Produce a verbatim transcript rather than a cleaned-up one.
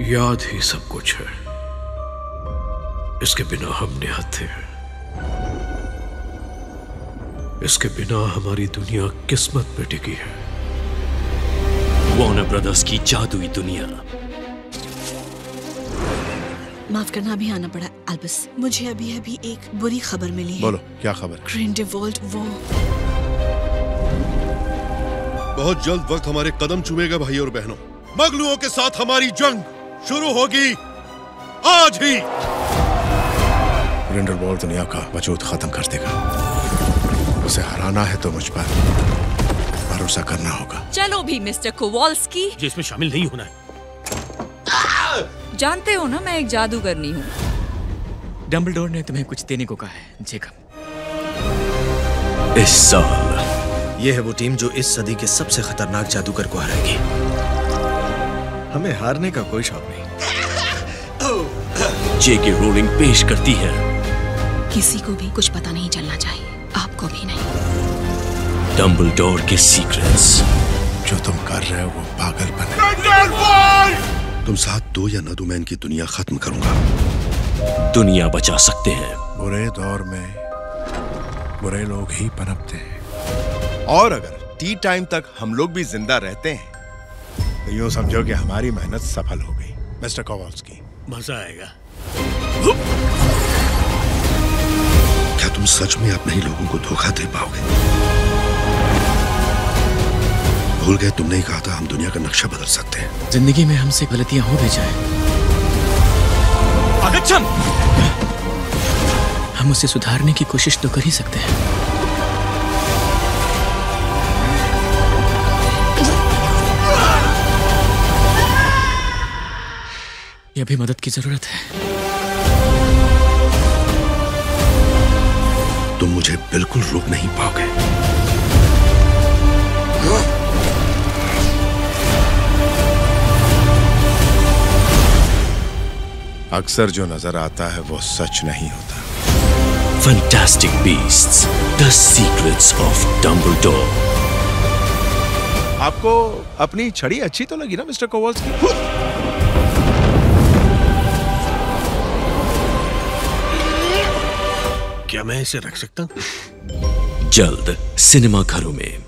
याद ही सब कुछ है। इसके बिना हम निहत्थे हैं। इसके बिना हमारी दुनिया किस्मत पे टिकी है। वार्नर ब्रदर्स की जादुई दुनिया। माफ करना, अभी आना पड़ा एल्बस। मुझे अभी अभी एक बुरी खबर मिली है। बोलो, क्या खबर? ग्रिंडेलवाल्ड वो। बहुत जल्द वक्त हमारे कदम चूमेगा भाई और बहनों। मगलुओं के साथ हमारी जंग शुरू होगी आज ही। ग्रिंडेलवाल्ड दुनिया का वजूद खत्म कर देगा। उसे हराना है तो मुझ पर भरोसा करना होगा। चलो भी मिस्टर कोवाल्स्की। जिसमें शामिल नहीं होना है। जानते हो ना, मैं एक जादूगरनी हूँ। डंबलडोर ने तुम्हें कुछ देने को कहा है जेकब। इस साल ये है वो टीम जो इस सदी के सबसे खतरनाक जादूगर को हराएगी। हमें हारने का कोई शौक नहीं। जे के रोलिंग पेश करती है। किसी को भी कुछ पता नहीं चलना चाहिए, आपको भी नहीं। डंबलडोर के सीक्रेट्स। जो तुम कर रहे हो वो पागलपन है। तुम साथ दो या ना दो, मैं इनकी दुनिया खत्म करूंगा। दुनिया बचा सकते हैं। बुरे दौर में बुरे लोग ही पनपते हैं, और अगर टी टाइम तक हम लोग भी जिंदा रहते हैं तो यूं समझो कि हमारी मेहनत सफल हो गई। मिस्टर कोवाल्स्की, मजा आएगा। क्या तुम सच में अपने ही लोगों को धोखा दे पाओगे? भूल गए, तुमने ही कहा था हम दुनिया का नक्शा बदल सकते हैं। जिंदगी में हमसे गलतियां हो भी जाए, हम उसे सुधारने की कोशिश तो कर ही सकते हैं। यह भी मदद की जरूरत है। तुम मुझे बिल्कुल रोक नहीं पाओगे। अक्सर जो नजर आता है वो सच नहीं होता। Fantastic beasts, the secrets of Dumbledore. आपको अपनी छड़ी अच्छी तो लगी ना मिस्टर कोवाल्स्की? क्या मैं इसे रख सकता हूँ? जल्द सिनेमा घरों में।